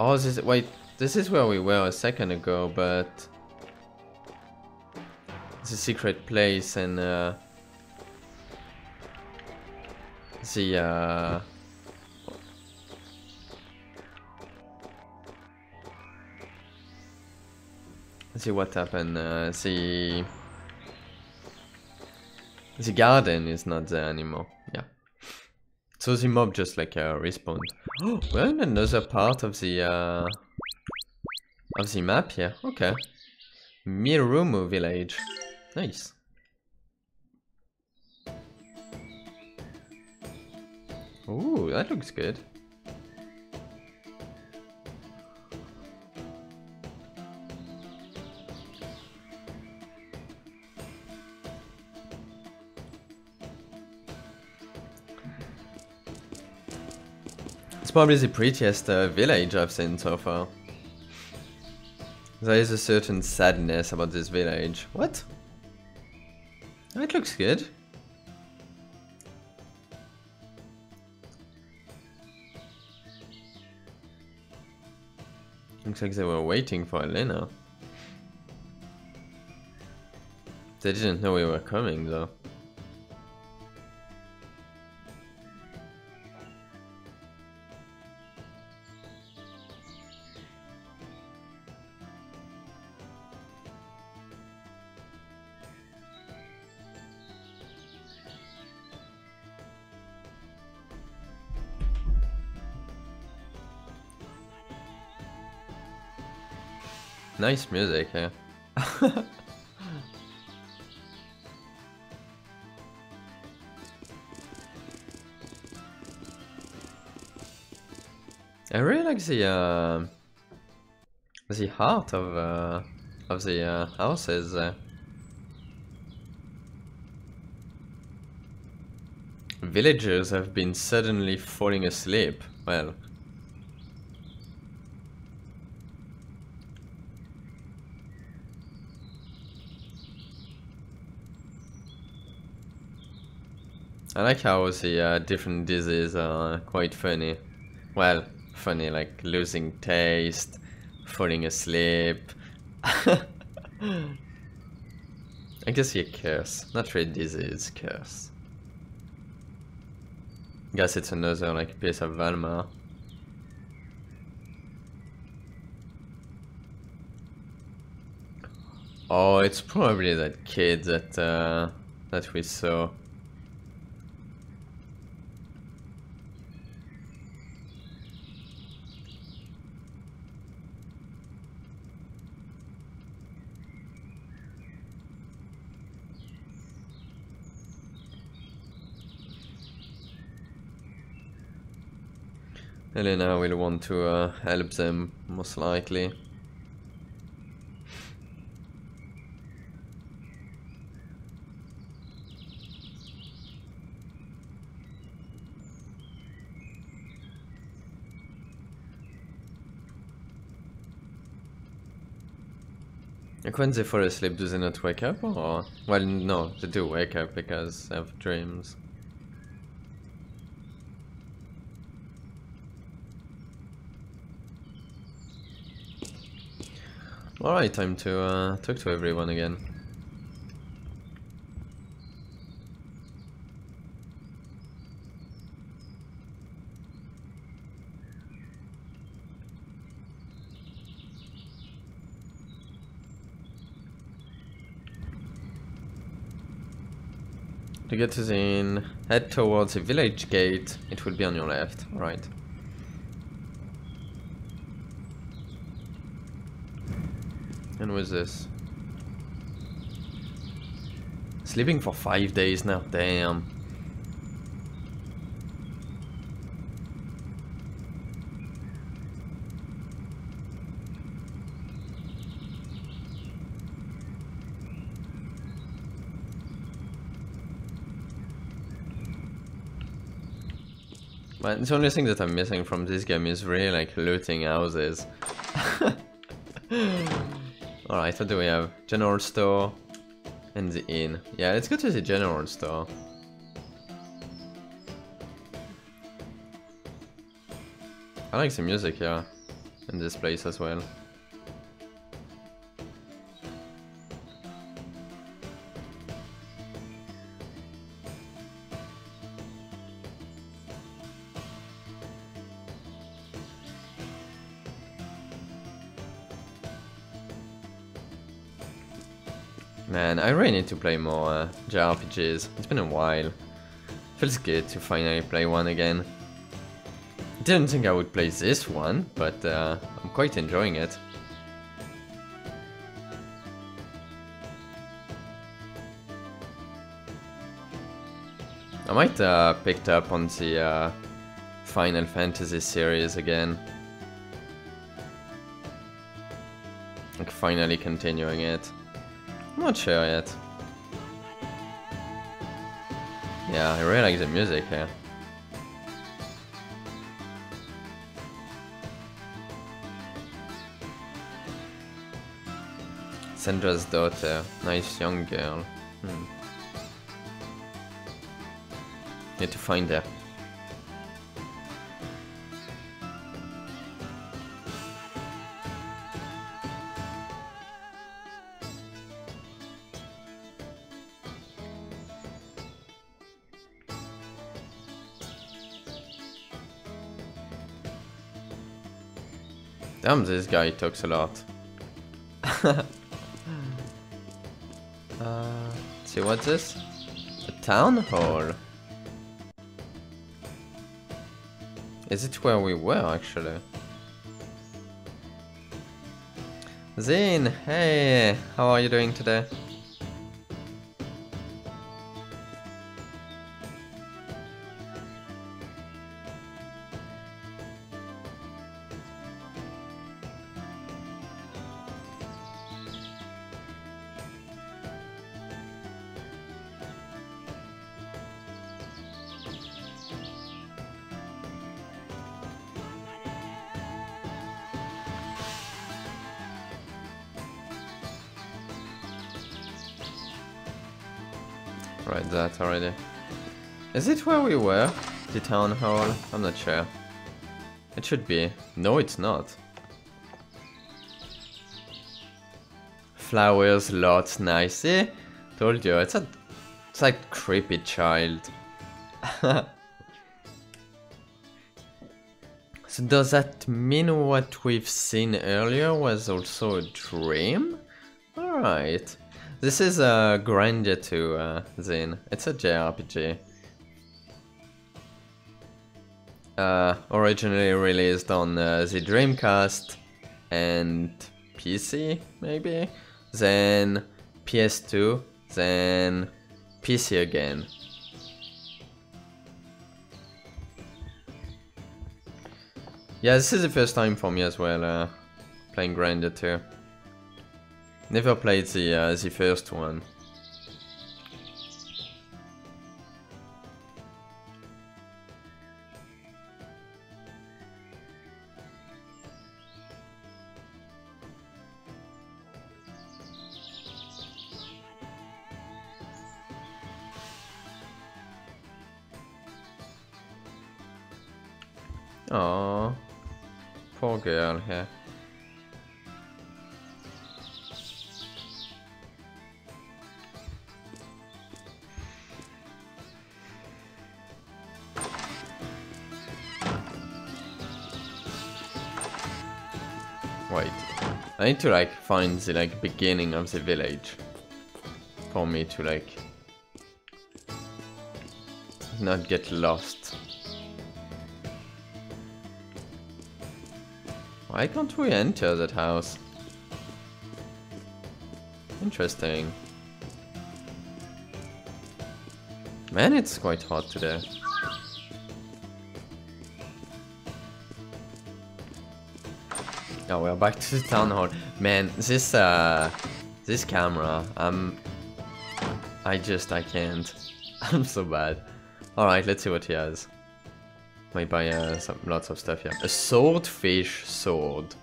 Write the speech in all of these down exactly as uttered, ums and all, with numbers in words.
Oh, this is... Wait, this is where we were a second ago, but... It's a secret place and... Uh, the... Uh, let's see what happened. Uh, the... The garden is not there anymore. Yeah. So the mob just like uh, respawned. Oh, we're in another part of the uh, of the map here. Okay. Mirumu village. Nice. Ooh, that looks good. It's probably the prettiest uh, village I've seen so far. There is a certain sadness about this village. What? That looks good. Looks like they were waiting for Elena. They didn't know we were coming though. Nice music here. Yeah. I really like the uh, the heart of uh, of the uh, houses. Uh, villagers have been suddenly falling asleep. Well. I like how the uh, different diseases are quite funny. Well, funny like losing taste, falling asleep. I guess you curse, not really disease, curse. Guess it's another like piece of Valma. Oh, it's probably that kid that uh, that we saw. Elena will want to uh, help them, most likely. Like when they fall asleep, do they not wake up? Or well, no, they do wake up because they have dreams. Alright, time to uh, talk to everyone again. To get to the inn, head towards the village gate, it will be on your left. Alright. And with this, sleeping for five days now. Damn. But the only thing that I'm missing from this game is really like looting houses. Alright, what do we have? General store and the inn. Yeah, let's go to the general store. I like the music here. Yeah. in this place as well. Man, I really need to play more uh, J R P Gs. It's been a while. Feels good to finally play one again. Didn't think I would play this one, but uh, I'm quite enjoying it. I might uh, picked up on the uh, Final Fantasy series again. Like finally continuing it. I'm not sure yet. Yeah, I really like the music here. Sandra's daughter, nice young girl. Hmm. Need to find her. Damn, this guy talks a lot. uh, see, what's this? A town hall? Is it where we were, actually? Zin, hey, how are you doing today? Right, that already. Is it where we were? The town hall? I'm not sure. It should be. No, it's not. Flowers, lots, nice. See? Told you, it's a it's like creepy child. So does that mean what we've seen earlier was also a dream? Alright. This is uh, Grandia two, uh, Zin. It's a J R P G. Uh, originally released on uh, the Dreamcast and P C, maybe? Then P S two, then P C again. Yeah, this is the first time for me as well, uh, playing Grandia two. Never played the, uh, the first one. Aww, poor girl here. Yeah. Wait, I need to like find the like beginning of the village for me to like not get lost. Why can't we enter that house? Interesting. Man, it's quite hot today. Oh, we're back to the town hall. Man, this uh, this camera, um, I just, I can't. I'm so bad. All right, let's see what he has. Might buy uh, some lots of stuff here. A swordfish sword.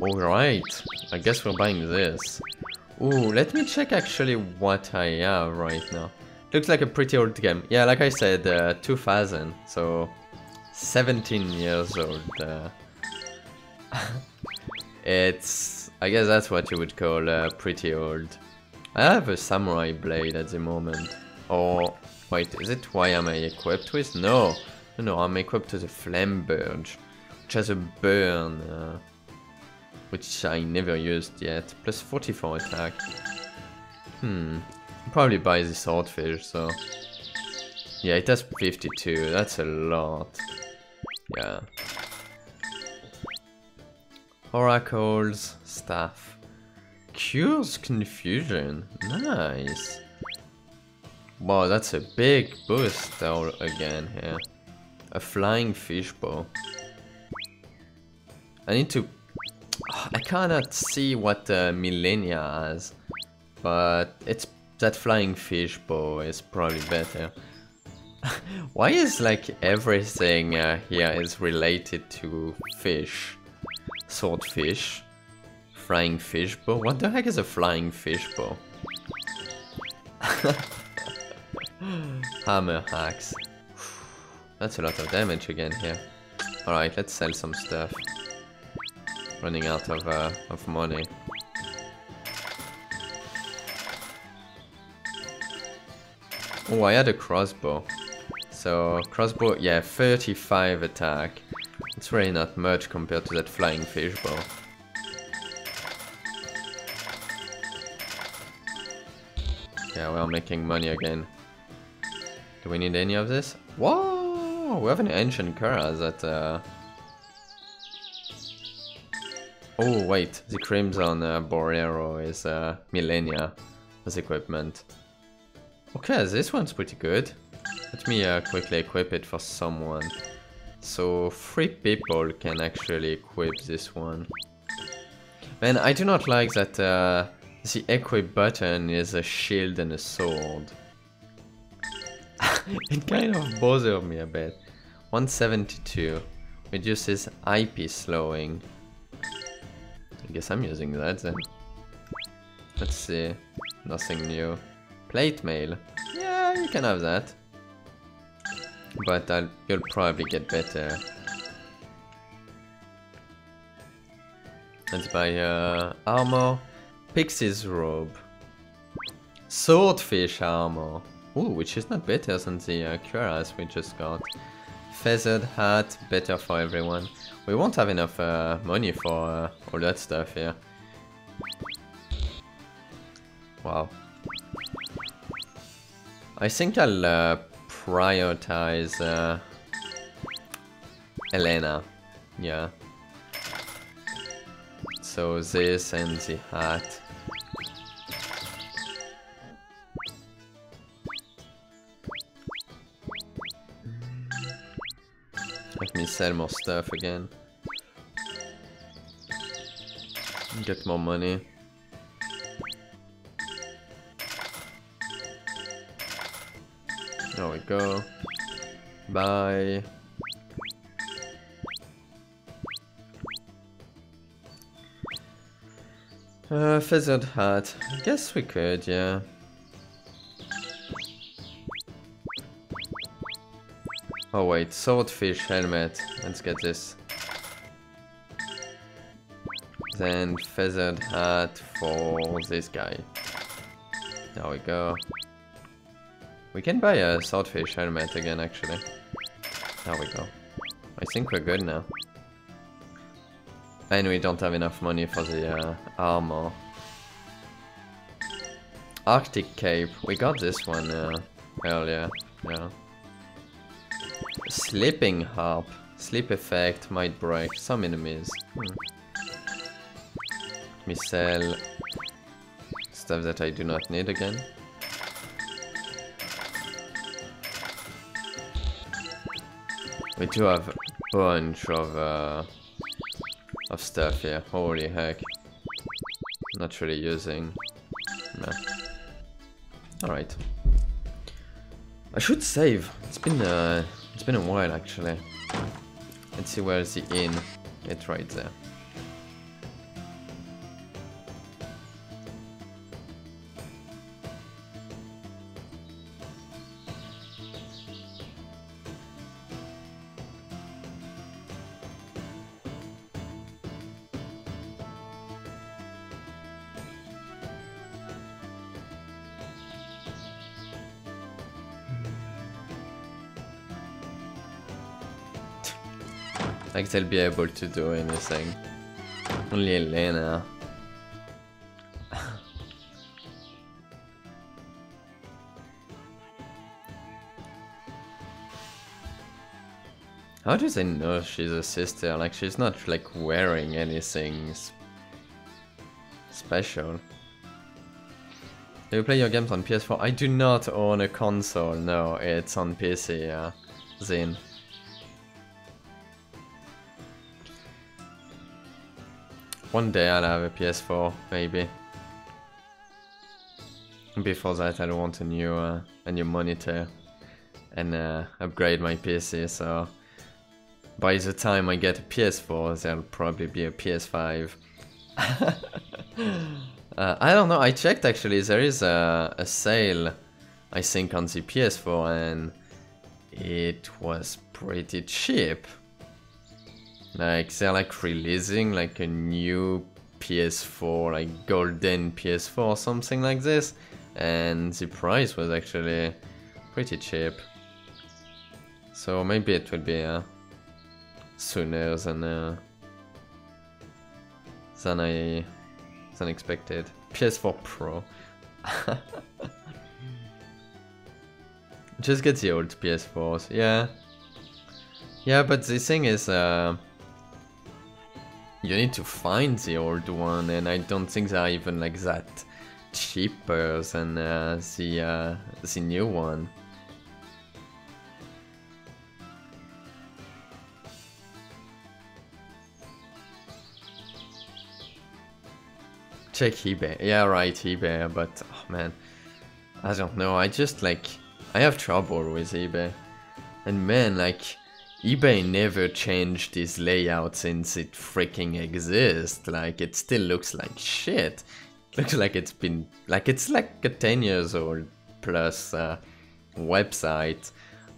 All right, I guess we're buying this. Ooh, let me check actually what I have right now. Looks like a pretty old game. Yeah, like I said, uh, two thousand. So seventeen years old. Uh, it's... I guess that's what you would call uh, pretty old. I have a samurai blade at the moment. Or... wait, is it why am I equipped with? No! No, no, I'm equipped with a flame burge, which has a burn, uh, which I never used yet. Plus forty-four attack. Hmm. I'll probably buy the swordfish, so... yeah, it has fifty-two, that's a lot. Yeah. Oracles, staff. Cures confusion, nice. Wow, that's a big boost all again here. A flying fish bow. I need to... I cannot see what uh, Millennia has, but it's that flying fish bow is probably better. Why is like everything uh, here is related to fish? Swordfish, flying fish bow. What the heck is a flying fish bow? Hammer axe. That's a lot of damage again here. Alright, let's sell some stuff. Running out of uh, of money. Oh, I had a crossbow. So, crossbow, yeah, thirty-five attack. It's really not much compared to that flying fish bow. Yeah, we're making money again. Do we need any of this? Whoa! We have an ancient Kara that... Uh... oh, wait. The Crimson uh, Borero is uh, Millennia as equipment. Okay, this one's pretty good. Let me uh, quickly equip it for someone. So, three people can actually equip this one. Man, I do not like that uh, the equip button is a shield and a sword. It kind of bothers me a bit. one seventy-two. Reduces I P slowing. I guess I'm using that then. Let's see. Nothing new. Plate mail. Yeah, you can have that. But I'll, you'll probably get better. Let's buy uh, armor. Pixie's robe. Swordfish armor. Ooh, which is not better than the uh, cuirass we just got. Feathered hat, better for everyone. We won't have enough uh, money for uh, all that stuff here. Wow. I think I'll uh, prioritize uh, Elena. Yeah. So this and the hat. Let me sell more stuff again. Get more money. There we go. Bye. Uh, feathered hat. I guess we could, yeah. Oh wait, swordfish helmet. Let's get this. Then feathered hat for this guy. There we go. We can buy a swordfish helmet again, actually. There we go. I think we're good now. And we don't have enough money for the uh, armor. Arctic cape. We got this one uh, earlier. Yeah. Sleeping harp. Sleep effect might break some enemies. Hmm. Let me sell stuff that I do not need again. We do have a bunch of uh, of stuff here. Holy heck! Not really using. No. All right. I should save. It's been uh, it's been a while actually. Let's see where's the inn. It's right there. like they'll be able to do anything. Only Elena. How do they know she's a sister? Like, she's not like wearing anything sp special. Do you play your games on P S four? I do not own a console, no, it's on P C, yeah. Zin. One day I'll have a P S four, maybe. Before that I'll want a new, uh, a new monitor and uh, upgrade my P C, so by the time I get a P S four there'll probably be a P S five. Uh, I don't know, I checked actually, there is a, a sale, I think, on the P S four, and it was pretty cheap. Like, they're like releasing like a new P S four, like golden P S four, something like this, and the price was actually pretty cheap. So maybe it will be uh, sooner than, uh, than I... unexpected. P S four Pro. Just get the old P S fours. Yeah. Yeah, but the thing is, uh, you need to find the old one, and I don't think they're even like that cheaper than uh, the uh, the new one. Check eBay. Yeah, right, eBay, but oh man, I don't know, I just like, I have trouble with eBay. And man, like, eBay never changed its layout since it freaking exists. Like, it still looks like shit. It looks like it's been, like, it's like a ten years old plus uh, website.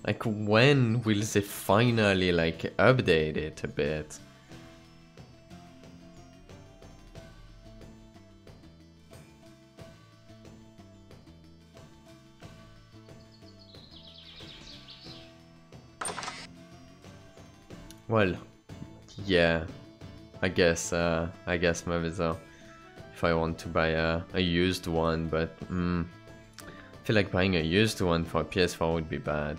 Like, when will they finally, like, update it a bit? Well, yeah, I guess, uh, I guess maybe so, if I want to buy a, a used one, but mm, I feel like buying a used one for a P S four would be bad.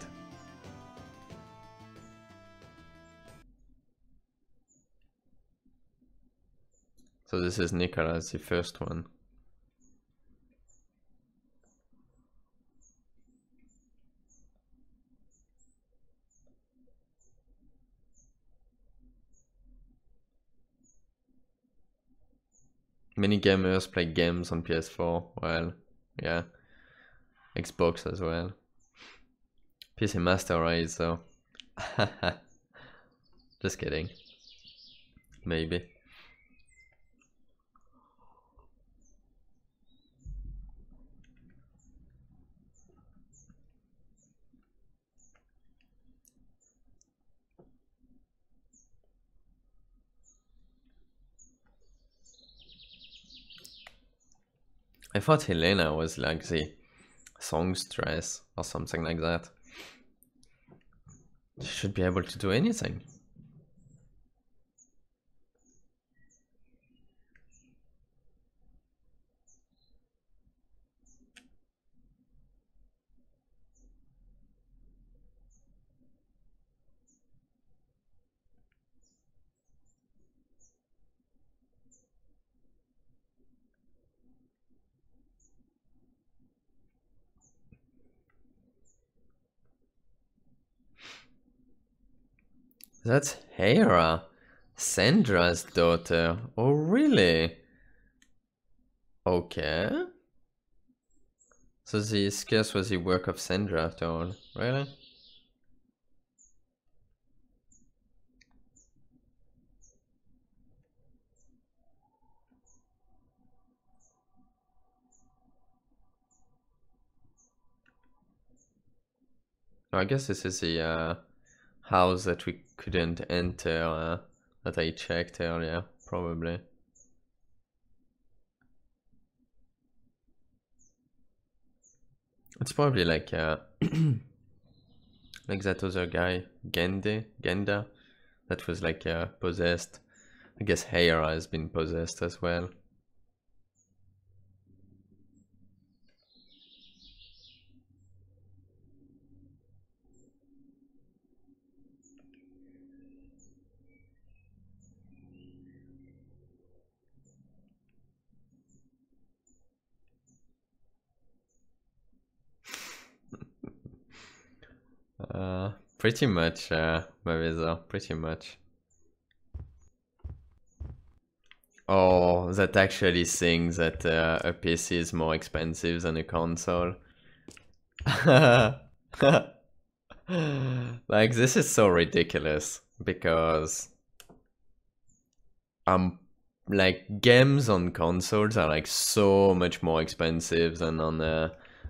So this is Nicholas, the first one. Many gamers play games on P S four, well, yeah, Xbox as well. P C Master Race, so just kidding, maybe. I thought Elena was like the songstress or something like that. She should be able to do anything. That's Hera, Sandra's daughter. Oh, really? Okay. So the curse was the work of Sandra after all. Really? Oh, I guess this is the... Uh... house that we couldn't enter, uh, that I checked earlier, probably. It's probably like uh, like that other guy, Gende, Genda, that was like uh, possessed. I guess Hera has been possessed as well. Uh, pretty much, uh, Marisa, pretty much. Oh, that actually sings that uh, a P C is more expensive than a console. Like, this is so ridiculous, because I'm, like, games on consoles are, like, so much more expensive than on, uh,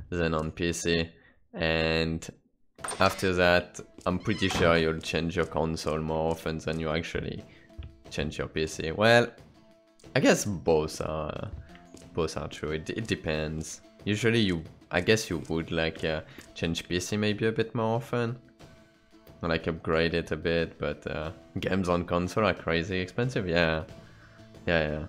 than on P C, and after that, I'm pretty sure you'll change your console more often than you actually change your P C. Well, I guess both are both are true. It, it depends. Usually, you I guess you would like uh, change P C maybe a bit more often, or like upgrade it a bit. But uh, games on console are crazy expensive. Yeah, yeah, yeah.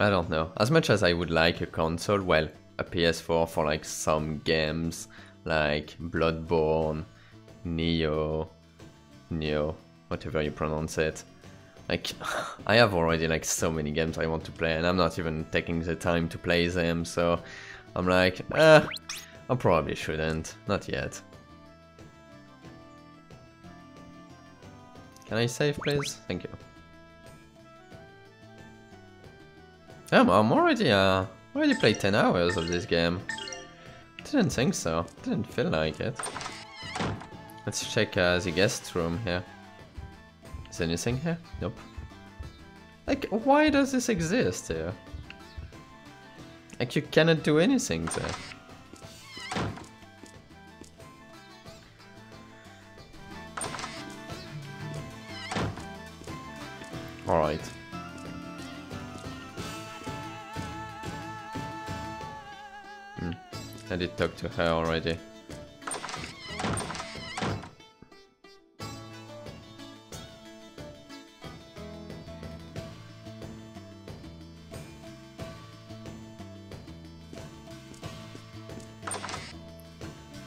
I don't know. As much as I would like a console, well, a P S four for like some games, like Bloodborne, Neo, Neo, whatever you pronounce it. Like, I have already like so many games I want to play, and I'm not even taking the time to play them, so I'm like, eh, I probably shouldn't. Not yet. Can I save, please? Thank you. Damn, I'm already uh already played ten hours of this game. Didn't think so. Didn't feel like it. Let's check uh, the guest room here. Is there anything here? Nope. Like, why does this exist here? Like, you cannot do anything there. All right. I did talk to her already.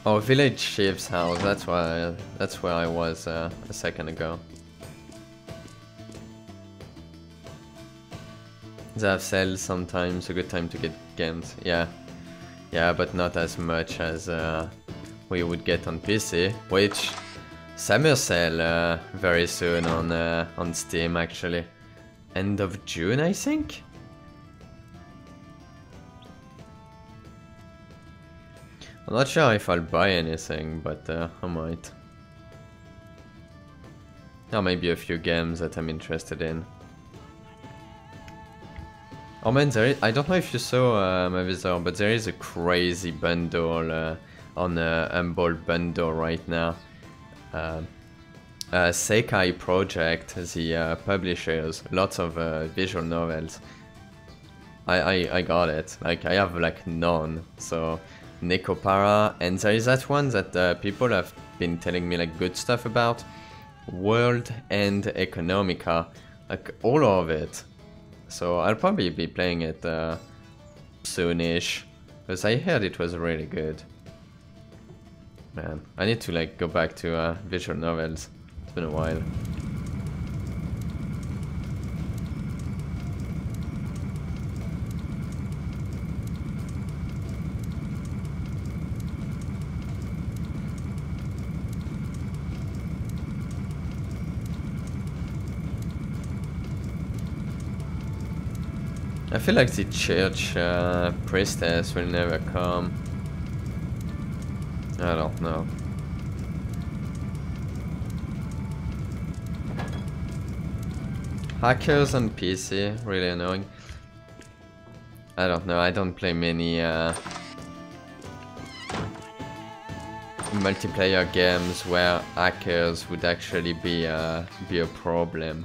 Oh, village chief's house. That's why. That's where I was uh, a second ago. They have sales sometimes. A good time to get games. Yeah. Yeah, but not as much as uh, we would get on P C, which summer sale uh, very soon on uh, on Steam actually. End of June, I think. I'm not sure if I'll buy anything, but uh, I might. Or maybe a few games that I'm interested in. Oh man, there is, I don't know if you saw uh, my visor, but there is a crazy bundle uh, on uh, Humble Bundle right now. Uh, uh, Sekai Project, the uh, publishers, lots of uh, visual novels. I, I I got it. Like, I have like none. So Nekopara, and there is that one that uh, people have been telling me like good stuff about. World End Economica, like all of it. So I'll probably be playing it uh, soonish, because I heard it was really good. Man, I need to like go back to uh, visual novels. It's been a while. I feel like the church uh, priestess will never come. I don't know. Hackers on P C, really annoying. I don't know, I don't play many uh, multiplayer games where hackers would actually be, uh, be a problem.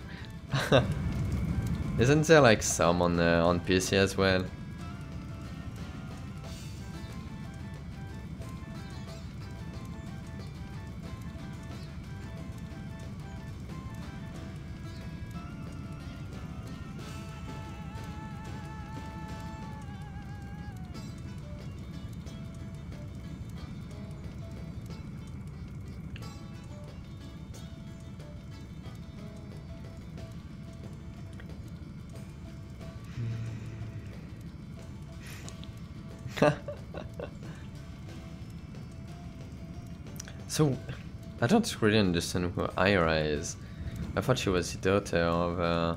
Isn't there like some on uh, on P C as well? So, I don't really understand who Ira is. I thought she was the daughter of, uh,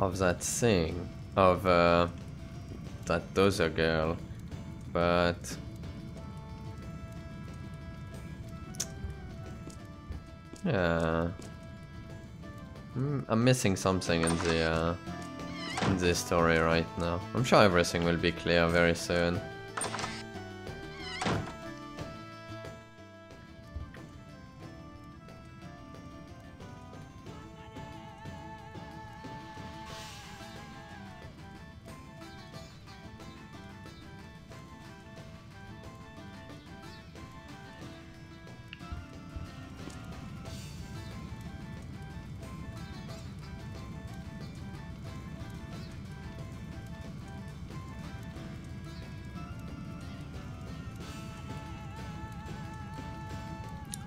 of that thing, of, uh, that other girl, but... Yeah... Mm, I'm missing something in the, uh, in this story right now. I'm sure everything will be clear very soon.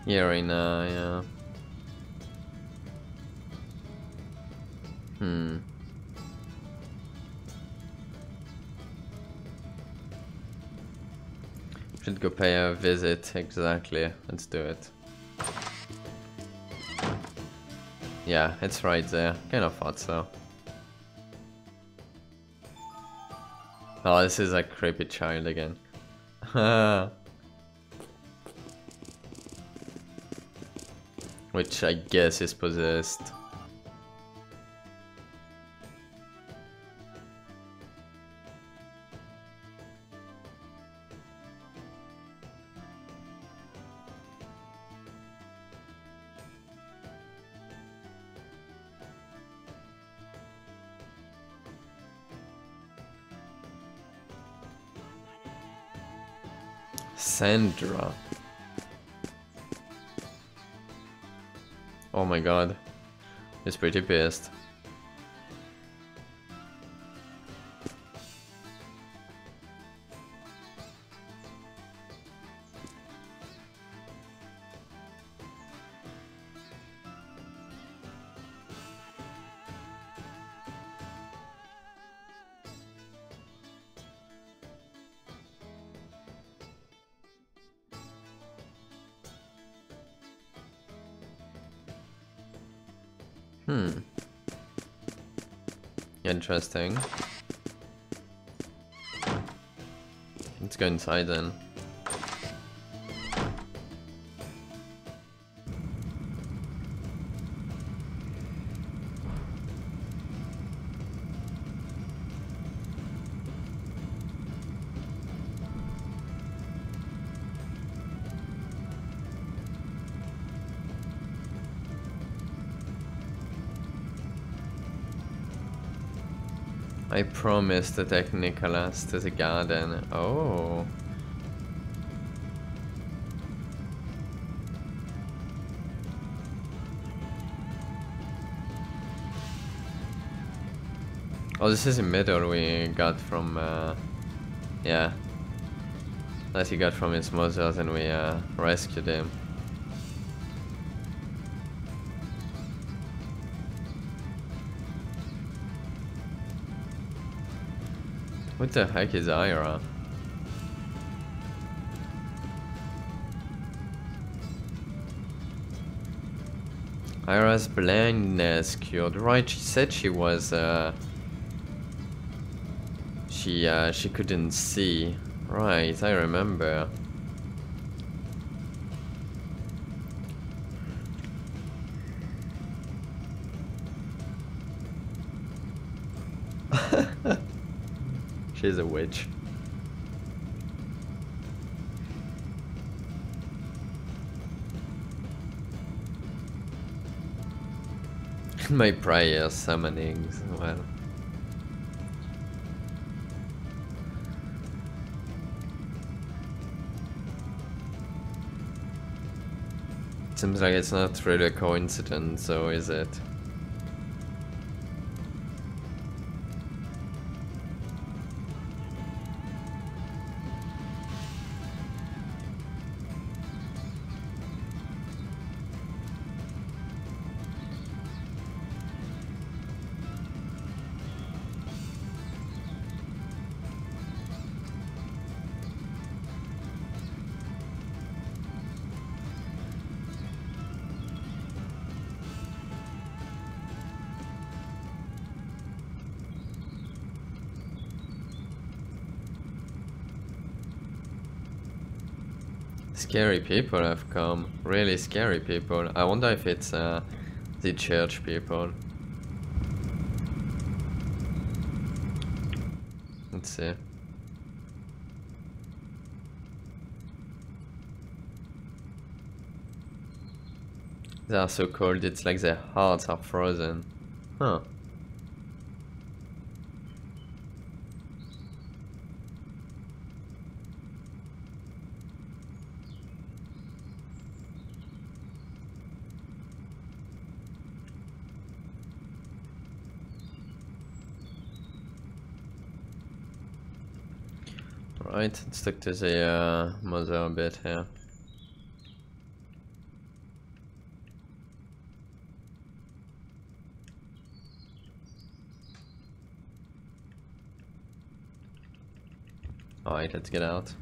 Irina, yeah. Hmm. Should go pay a visit, exactly. Let's do it. Yeah, it's right there. Kind of thought so. Oh, this is a creepy child again. Haha. Which I guess is possessed. Sandra. Oh my god, he's pretty pissed. Hmm. Interesting. Let's go inside then. I promised to take Nicholas to the garden. Oh. Oh, this is the medal we got from, uh, yeah. That he got from his mother, and we uh, rescued him. What the heck is Ira? Ira's blindness cured, right? She said she was, uh... She, uh, she couldn't see. Right, I remember. She's a witch. My prior summonings, well. Seems like it's not really a coincidence, though, is it? Scary people have come. Really scary people. I wonder if it's uh, the church people. Let's see. They are so cold, it's like their hearts are frozen. Huh. Right, let's stick to the uh, mother a bit here. Alright, let's get out.